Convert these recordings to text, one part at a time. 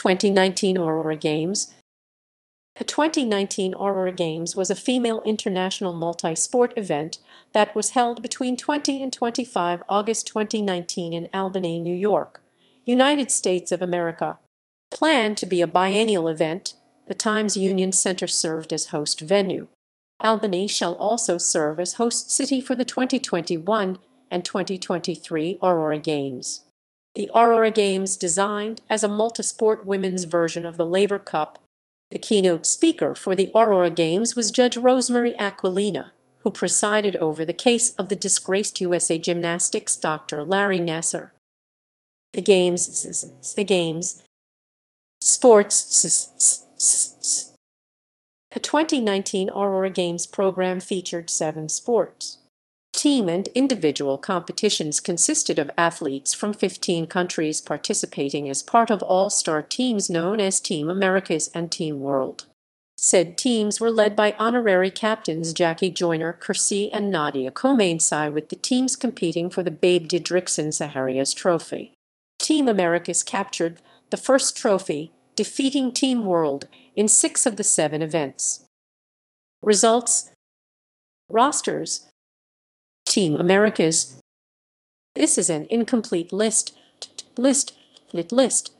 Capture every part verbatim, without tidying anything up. twenty nineteen Aurora Games. The twenty nineteen Aurora Games was a female international multi-sport event that was held between twenty and twenty-five August twenty nineteen in Albany, New York, United States of America. Planned to be a biennial event, the Times Union Center served as host venue. Albany shall also serve as host city for the twenty twenty-one and twenty twenty-three Aurora Games. The Aurora Games designed as a multisport women's version of the Laver Cup. The keynote speaker for the Aurora Games was Judge Rosemarie Aquilina, who presided over the case of the disgraced U S A Gymnastics Doctor Larry Nassar. The Games, the Games, Sports. The twenty nineteen Aurora Games program featured seven sports. Team and individual competitions consisted of athletes from fifteen countries participating as part of all-star teams known as Team Americas and Team World. Said teams were led by honorary captains Jackie Joyner-Kersee and Nadia Comaneci, with the teams competing for the Babe Didrikson Zaharias Trophy. Team Americas captured the first trophy, defeating Team World in six of the seven events. Results. Rosters. Team Americas. This is an incomplete list. List. List.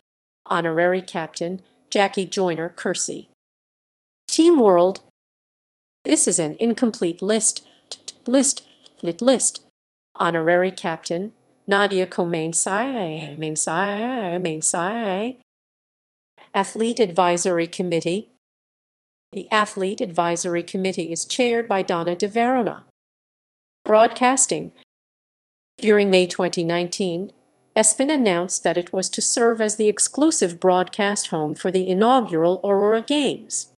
Honorary captain, Jackie Joyner-Kersee. Team World. This is an incomplete list. List. List. Honorary captain, Nadia Comaneci. Comaneci. Comaneci. Athlete Advisory Committee. The Athlete Advisory Committee is chaired by Donna DeVarona. Broadcasting. During May twenty nineteen, ESPN announced that it was to serve as the exclusive broadcast home for the inaugural Aurora Games.